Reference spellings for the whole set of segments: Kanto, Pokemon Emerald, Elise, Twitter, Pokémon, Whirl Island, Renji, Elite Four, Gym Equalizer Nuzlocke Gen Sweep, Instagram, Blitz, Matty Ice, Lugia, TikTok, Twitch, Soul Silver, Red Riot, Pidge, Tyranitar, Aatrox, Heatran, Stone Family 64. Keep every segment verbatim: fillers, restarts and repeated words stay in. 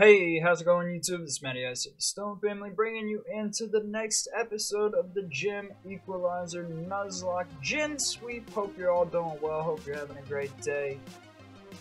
Hey, how's it going, YouTube? This is Matty Ice of the Stone Family, bringing you into the next episode of the Gym Equalizer Nuzlocke Gen Sweep. Hope you're all doing well. Hope you're having a great day.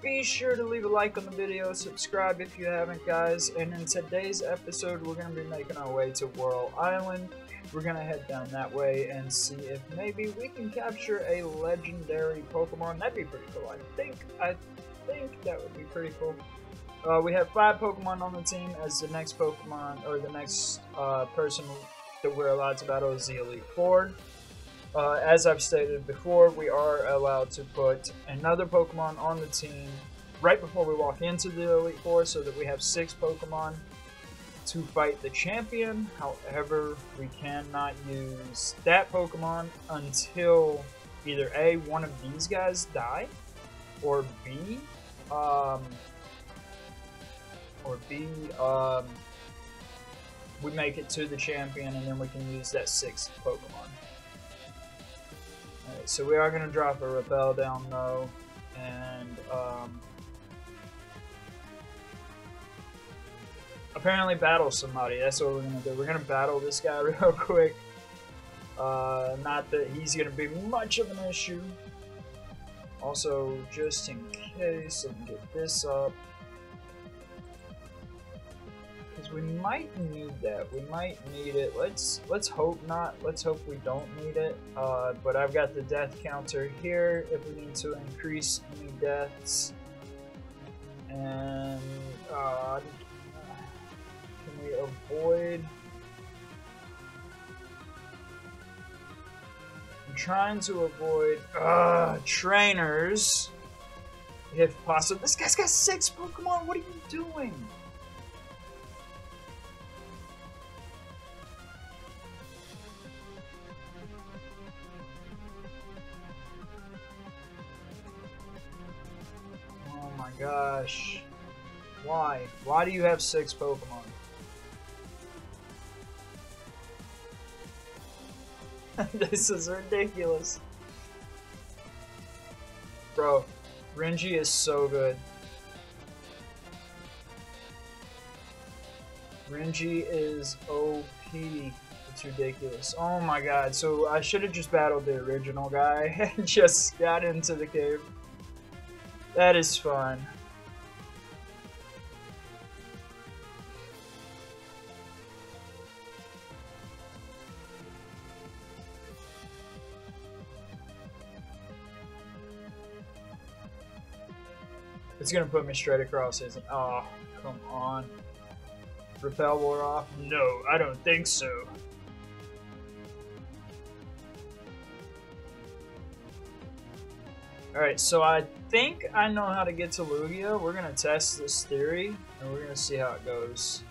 Be sure to leave a like on the video, subscribe if you haven't, guys. And in today's episode, we're going to be making our way to Whirl Island. We're going to head down that way and see if maybe we can capture a legendary Pokemon. That'd be pretty cool. I think, I think that would be pretty cool. Uh, we have five Pokemon on the team, as the next Pokemon, or the next uh, person that we're allowed to battle is the Elite Four. Uh, as I've stated before, we are allowed to put another Pokemon on the team right before we walk into the Elite Four, so that we have six Pokemon to fight the champion. However, we cannot use that Pokemon until either A, one of these guys die, or B, um... Or B, um, we make it to the champion, and then we can use that sixth Pokemon. Alright, so we are going to drop a Repel down though, and um, apparently battle somebody. That's what we're going to do. We're going to battle this guy real quick. Uh, not that he's going to be much of an issue. Also, just in case, let me get this up. We might need that. We might need it. Let's let's hope not. Let's hope we don't need it. Uh, but I've got the death counter here if we need to increase any deaths. And uh, can we avoid? I'm trying to avoid uh, trainers if possible. This guy's got six Pokemon. What are you doing? Gosh, why? Why do you have six Pokemon? This is ridiculous. Bro, Renji is so good. Renji is O P. It's ridiculous. Oh my god, so I should have just battled the original guy and just got into the cave. That is fun. It's gonna put me straight across, isn't it? Oh, come on. Repel wore off? No, I don't think so. Alright, so I think I know how to get to Lugia. We're going to test this theory, and we're going to see how it goes.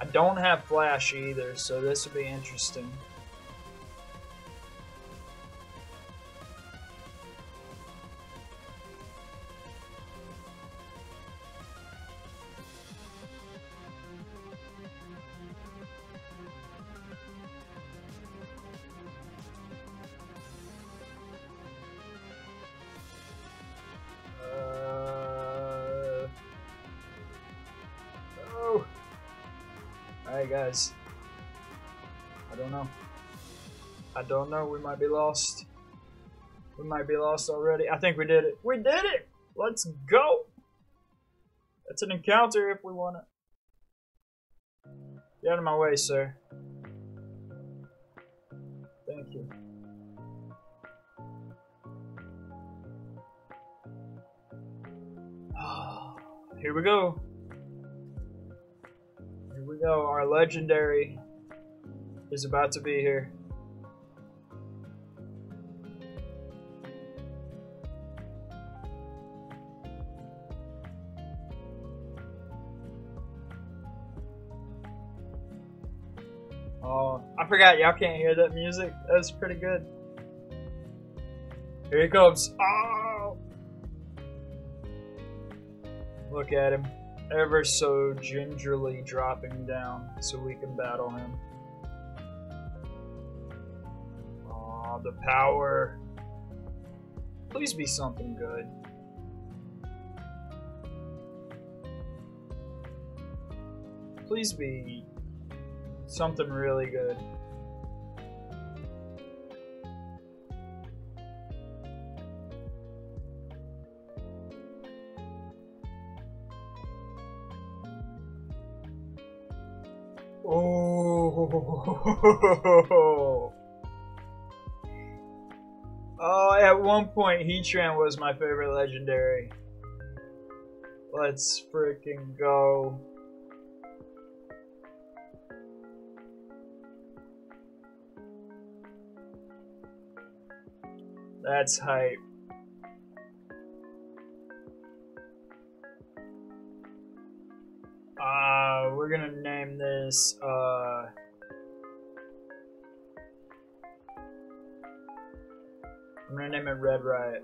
I don't have Flash either, so this will be interesting. Guys, I don't know. I don't know. We might be lost. We might be lost already. I think we did it. We did it! Let's go! That's an encounter if we want it. Get out of my way, sir. Thank you. Here we go. We go, our legendary is about to be here. Oh, I forgot y'all can't hear that music. That was pretty good. Here he comes. Oh! Look at him. Ever so gingerly dropping down so we can battle him. Aw, the power. Please be something good. please be something really good. Oh, oh, at one point Heatran was my favorite legendary. Let's freaking go. That's hype. Uh, we're gonna name this, uh... I'm gonna name it Red Riot.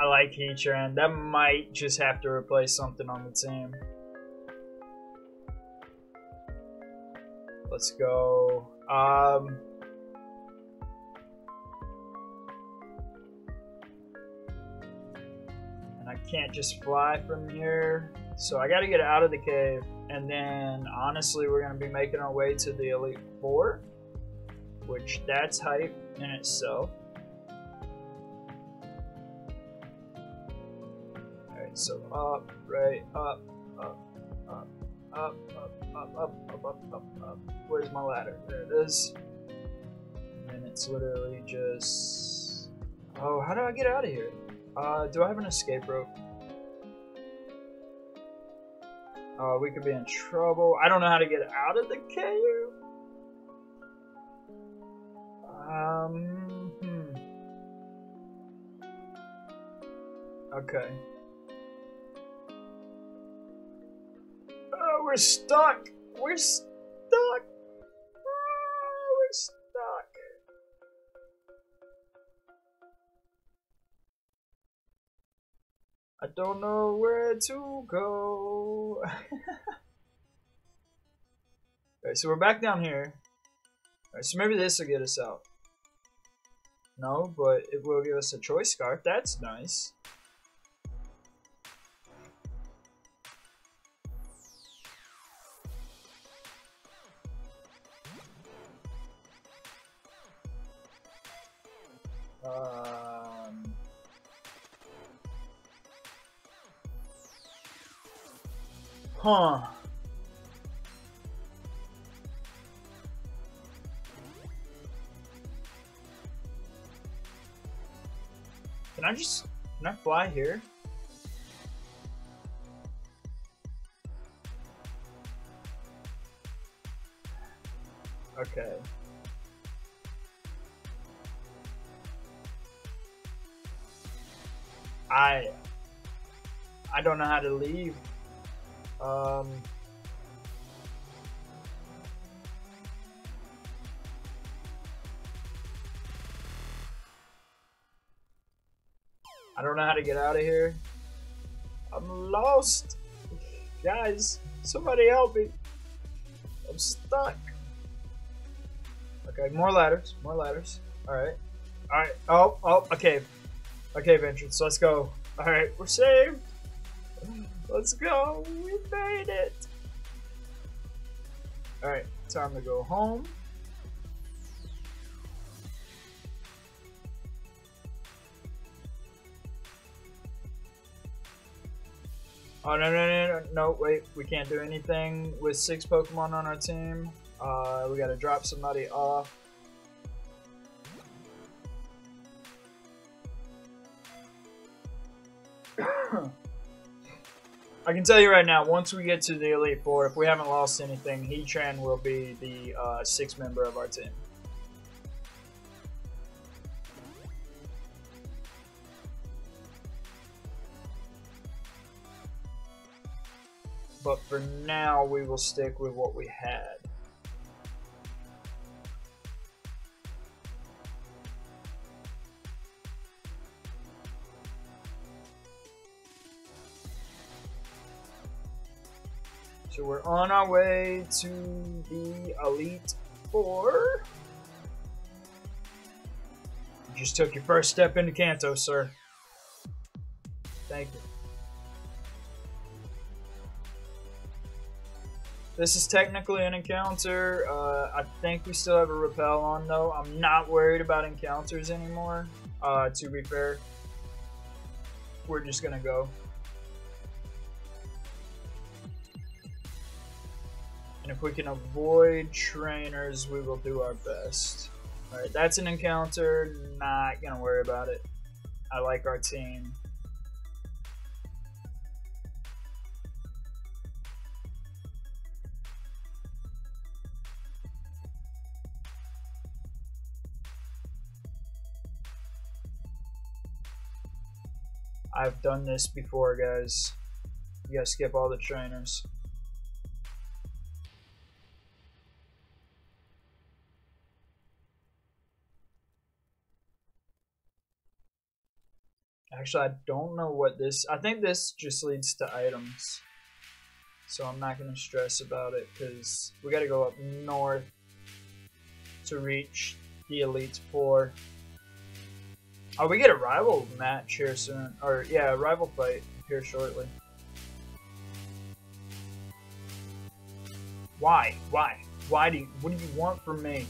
I like Heatran. That might just have to replace something on the team. Let's go. Um... And I can't just fly from here. So I gotta get out of the cave. And then, honestly, we're gonna be making our way to the Elite Four. Which, that's hype in itself. So up, right, up, up, up, up, up, up, up, up, up, up, up. Where's my ladder? There it is. And it's literally just... Oh, how do I get out of here? Uh, do I have an escape rope? Uh, we could be in trouble. I don't know how to get out of the cave. Um, hmm. Okay. We're stuck! We're stuck! Ah, we're stuck! I don't know where to go. Okay, so we're back down here. Alright, so maybe this will get us out. No, but it will give us a choice scarf. That's nice. Um, huh. Can I just, can I fly here? Okay. I I don't know how to leave. Um, I don't know how to get out of here. I'm lost. Guys, somebody help me. I'm stuck. Okay, more ladders, more ladders. Alright. Alright. Oh, oh, okay. A cave entrance, let's go. Alright, we're saved. Let's go. We made it. Alright, time to go home. Oh, no, no, no, no, no, wait. We can't do anything with six Pokemon on our team. Uh, we gotta drop somebody off. I can tell you right now, once we get to the Elite Four, if we haven't lost anything, Heatran will be the uh, sixth member of our team. But for now, we will stick with what we had. So we're on our way to the Elite Four. You just took your first step into Kanto, sir. Thank you. This is technically an encounter. Uh, I think we still have a repel on, though. I'm not worried about encounters anymore, uh, to be fair. We're just gonna go. And if we can avoid trainers, we will do our best. Alright, that's an encounter. Not gonna worry about it. I like our team. I've done this before, guys. You gotta skip all the trainers. Actually, I don't know what this... I think this just leads to items. So I'm not gonna stress about it, because we gotta go up north to reach the Elite Four. Oh, we get a rival match here soon. Or, yeah, a rival fight here shortly. Why? Why? Why do you... What do you want from me?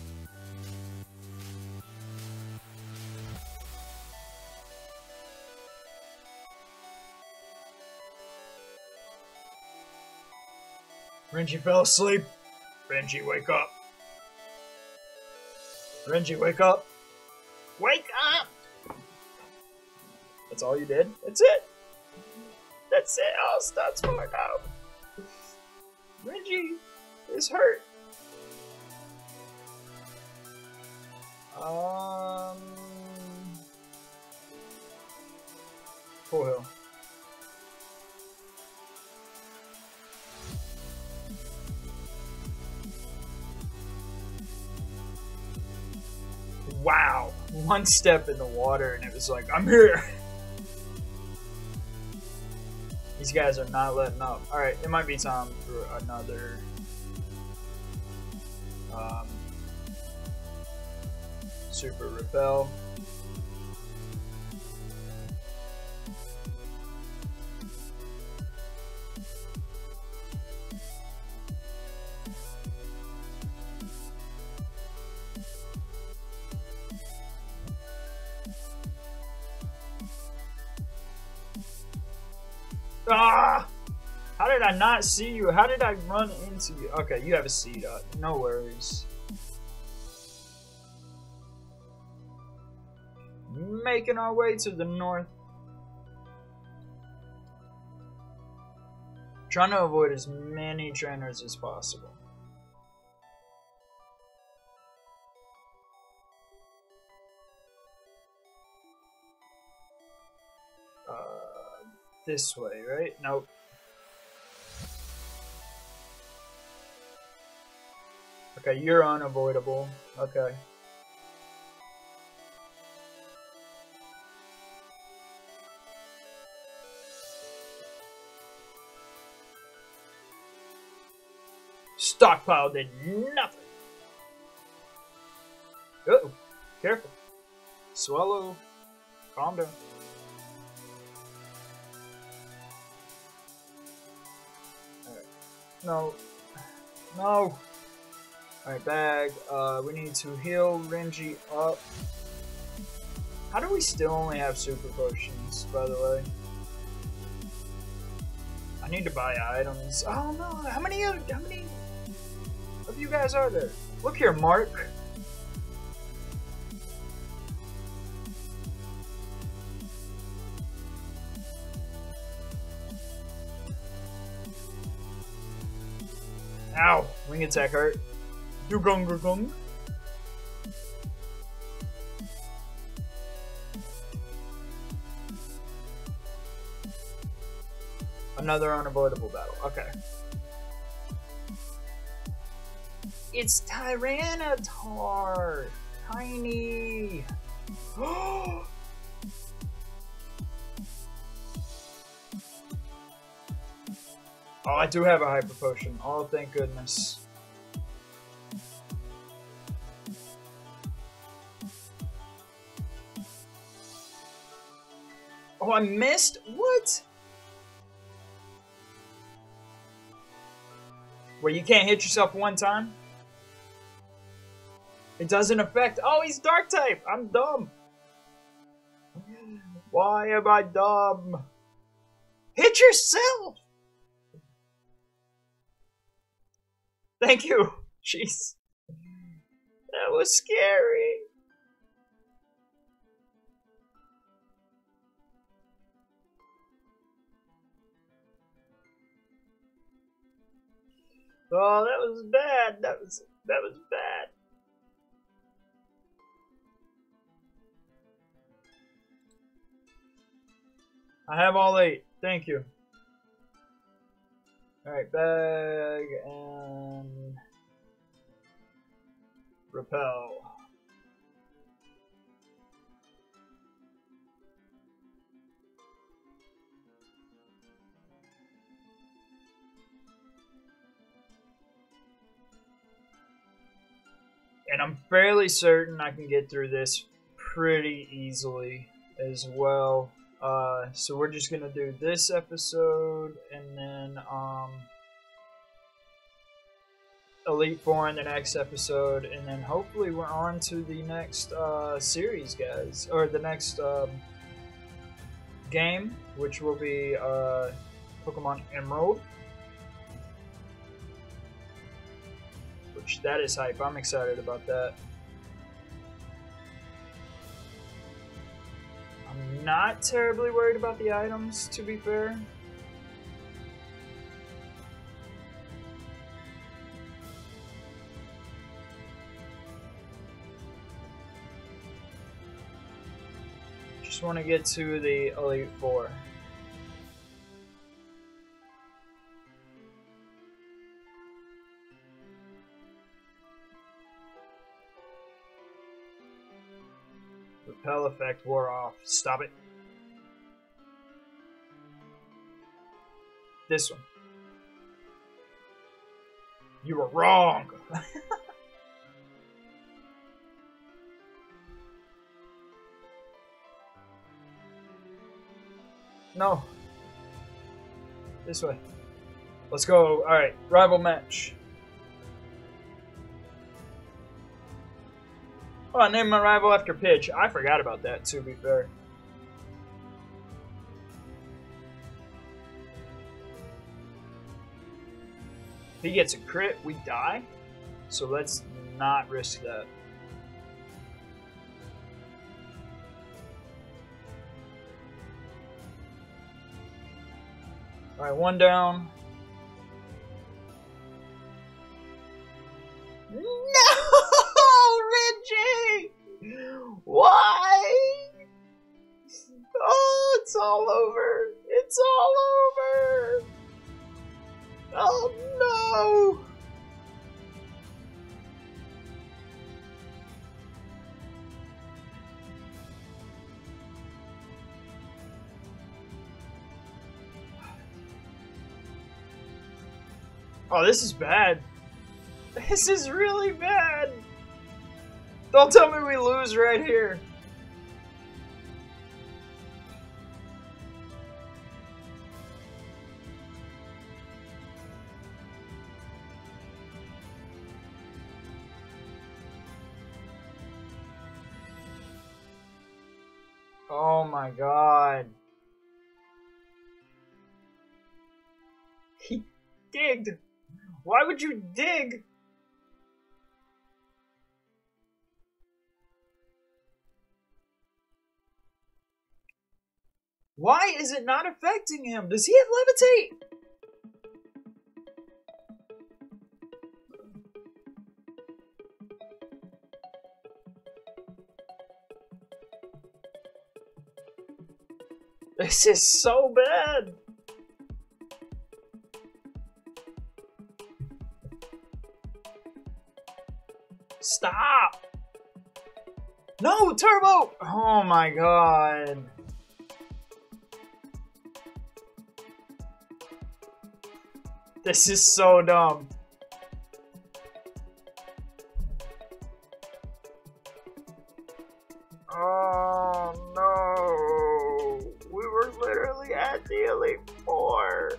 Renji fell asleep. Renji, wake up. Renji, wake up. Wake up! That's all you did? That's it! That's it! I'll stop smart now! Renji is hurt! Um... Full heal. Wow! One step in the water and it was like, I'm here! These guys are not letting up. Alright, it might be time for another um, super repel. Ah! How did I not see you? How did I run into you? Okay, you have a seed up. No worries. Making our way to the north. Trying to avoid as many trainers as possible. This way, right? Nope. Okay, you're unavoidable. Okay. Stockpile did nothing. Uh-oh. Careful. Swallow. Calm down. No. No. Alright, bag. Uh, we need to heal Renji up. How do we still only have super potions, by the way? I need to buy items. I don't know. How many of, how many of you guys are there? Look here, Mark. Ow! Wing attack hurt. Dugong gugong. Another unavoidable battle. Okay. It's Tyranitar! Tiny! Oh! Oh, I do have a hyper potion. Oh, thank goodness. Oh, I missed? What? Where you can't hit yourself one time? It doesn't affect. Oh, he's dark type. I'm dumb. Why am I dumb? Hit yourself. Thank you. Jeez. That was scary. Oh, that was bad. That was that was bad. I have all eight. Thank you. Alright, bag and repel. And I'm fairly certain I can get through this pretty easily as well. Uh, so we're just gonna do this episode, and then, um, Elite Four in the next episode, and then hopefully we're on to the next, uh, series, guys. Or the next, um, game, which will be, uh, Pokemon Emerald. Which, that is hype. I'm excited about that. Not terribly worried about the items, to be fair. Just want to get to the Elite Four. Repel effect wore off. Stop it. This one. You were wrong. No. This way. Let's go. Alright. Rival match. Oh, I named my rival after Pidge. I forgot about that, to be fair. If he gets a crit, we die. So let's not risk that. Alright, one down. Oh, this is bad. This is really bad. Don't tell me we lose right here. Oh my God. He digged. Why would you dig? Why is it not affecting him? Does he have levitate? This is so bad. Stop! No, turbo! Oh my God. This is so dumb. Oh no. We were the Elite Four.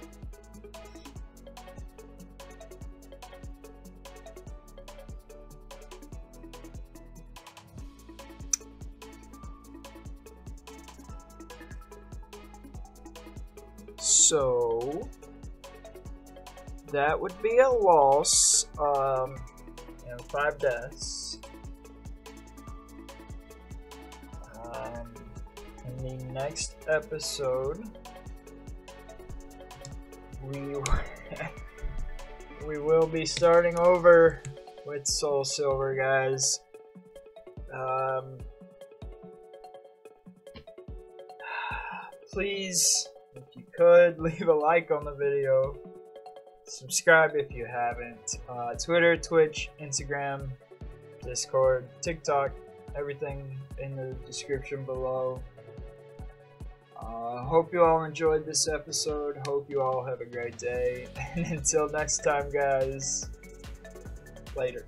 So that would be a loss, um, and five deaths. Um, in the next episode, we we will be starting over with Soul Silver, guys. Um, please, if you could, leave a like on the video. Subscribe if you haven't. Uh, Twitter, Twitch, Instagram, Discord, TikTok, everything in the description below. Uh, hope you all enjoyed this episode. Hope you all have a great day. And until next time, guys, later.